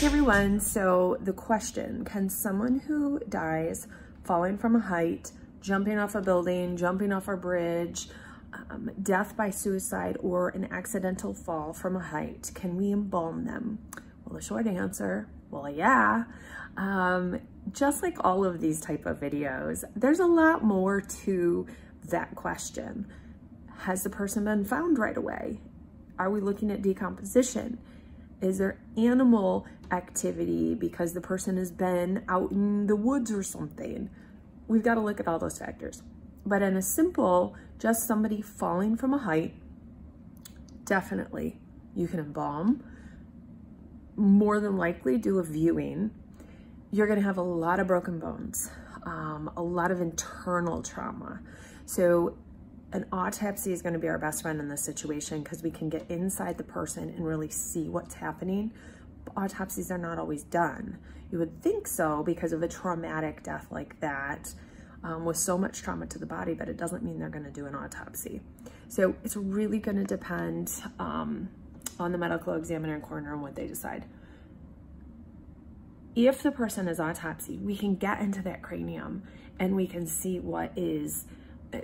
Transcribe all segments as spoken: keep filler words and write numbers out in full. Hey everyone, so the question, can someone who dies falling from a height, jumping off a building, jumping off a bridge, um, death by suicide, or an accidental fall from a height, can we embalm them? Well, the short answer, well, yeah. Um, just like all of these type of videos, there's a lot more to that question. Has the person been found right away? Are we looking at decomposition? Is there animal activity because the person has been out in the woods or something? We've got to look at all those factors. But in a simple, just somebody falling from a height, definitely you can embalm. More than likely do a viewing. You're going to have a lot of broken bones, um, a lot of internal trauma. So an autopsy is going to be our best friend in this situation because we can get inside the person and really see what's happening. Autopsies are not always done. You would think so because of a traumatic death like that um, with so much trauma to the body, but it doesn't mean they're going to do an autopsy. So it's really going to depend um, on the medical examiner and coroner and what they decide. If the person is autopsied, we can get into that cranium and we can see what is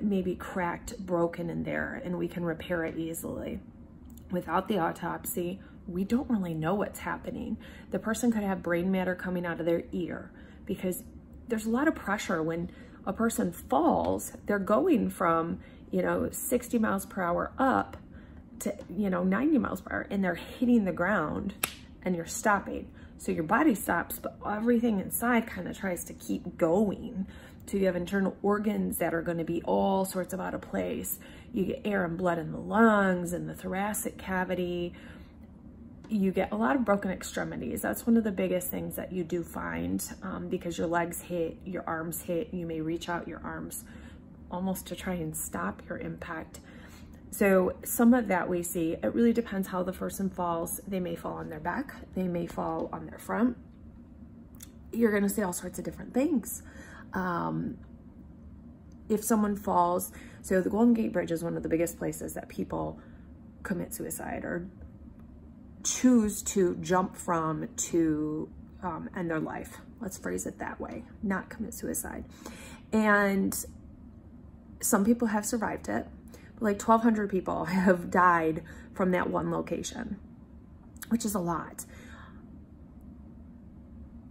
maybe cracked, broken in there, and we can repair it easily. Without the autopsy, we don't really know what's happening. The person could have brain matter coming out of their ear because there's a lot of pressure when a person falls. They're going from, you know, sixty miles per hour up to, you know, ninety miles per hour, and they're hitting the ground and you're stopping. So your body stops, but everything inside kind of tries to keep going. So you have internal organs that are going to be all sorts of out of place. You get air and blood in the lungs and the thoracic cavity. You get a lot of broken extremities. That's one of the biggest things that you do find um, because your legs hit, your arms hit, you may reach out your arms almost to try and stop your impact. So some of that we see. It really depends how the person falls. They may fall on their back. They may fall on their front. You're going to see all sorts of different things. Um, if someone falls, so the Golden Gate Bridge is one of the biggest places that people commit suicide or choose to jump from to um, end their life. Let's phrase it that way, not commit suicide. And some people have survived it. Like twelve hundred people have died from that one location, which is a lot.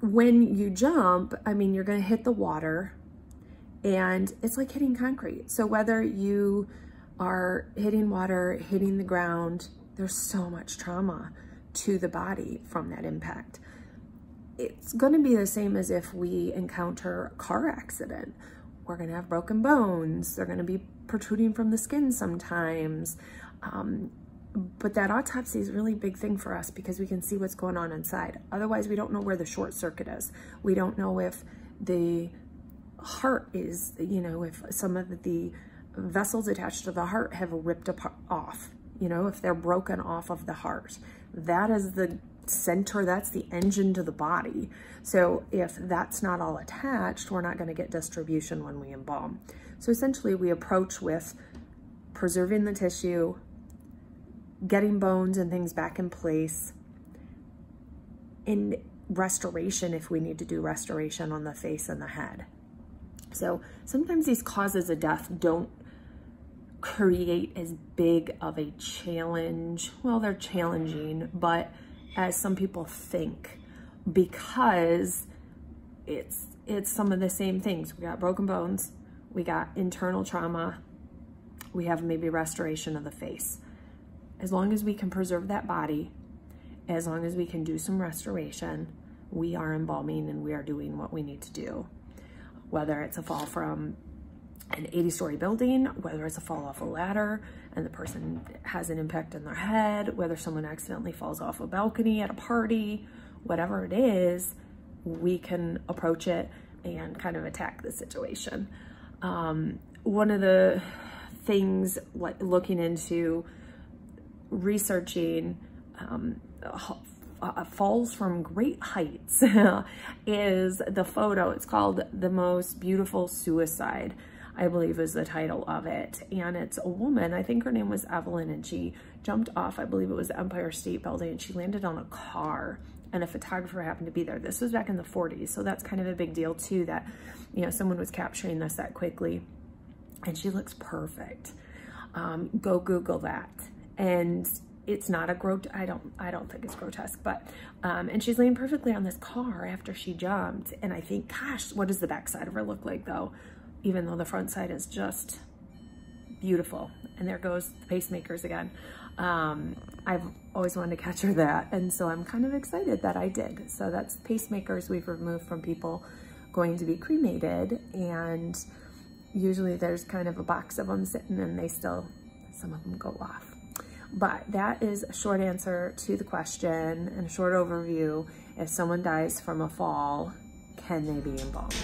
When you jump, I mean, you're going to hit the water and it's like hitting concrete. So whether you are hitting water, hitting the ground, there's so much trauma to the body from that impact. It's going to be the same as if we encounter a car accident. We're going to have broken bones. They're going to be protruding from the skin sometimes. Um, but that autopsy is a really big thing for us because we can see what's going on inside. Otherwise, we don't know where the short circuit is. We don't know if the heart is, you know, if some of the vessels attached to the heart have ripped off, you know, if they're broken off of the heart. That is the center, that's the engine to the body. So if that's not all attached, we're not going to get distribution when we embalm. So essentially we approach with preserving the tissue, getting bones and things back in place, and restoration if we need to do restoration on the face and the head. So sometimes these causes of death don't create as big of a challenge. Well, they're challenging, but as some people think, because it's it's some of the same things. We got broken bones, we got internal trauma, we have maybe restoration of the face. As long as we can preserve that body, as long as we can do some restoration, we are embalming and we are doing what we need to do. Whether it's a fall from an eighty story building, whether it's a fall off a ladder and the person has an impact on their head, whether someone accidentally falls off a balcony at a party, whatever it is, we can approach it and kind of attack the situation. Um, one of the things, like looking into researching um, uh, falls from great heights, is the photo. It's called The Most Beautiful Suicide, I believe is the title of it. And it's a woman, I think her name was Evelyn, and she jumped off, I believe it was the Empire State Building, and she landed on a car. and a photographer happened to be there. This was back in the forties, so that's kind of a big deal too, that, you know, someone was capturing this that quickly. And she looks perfect. Um, go Google that. And it's not a grot- I don't, I don't think it's grotesque, but, um, and she's laying perfectly on this car after she jumped. And I think, gosh, what does the back side of her look like though? Even though the front side is just beautiful. And there goes the pacemakers again. Um, I've always wanted to catch her that. And so I'm kind of excited that I did. So that's pacemakers we've removed from people going to be cremated. And usually there's kind of a box of them sitting and they still, some of them go off. But that is a short answer to the question and a short overview. If someone dies from a fall, can they be embalmed?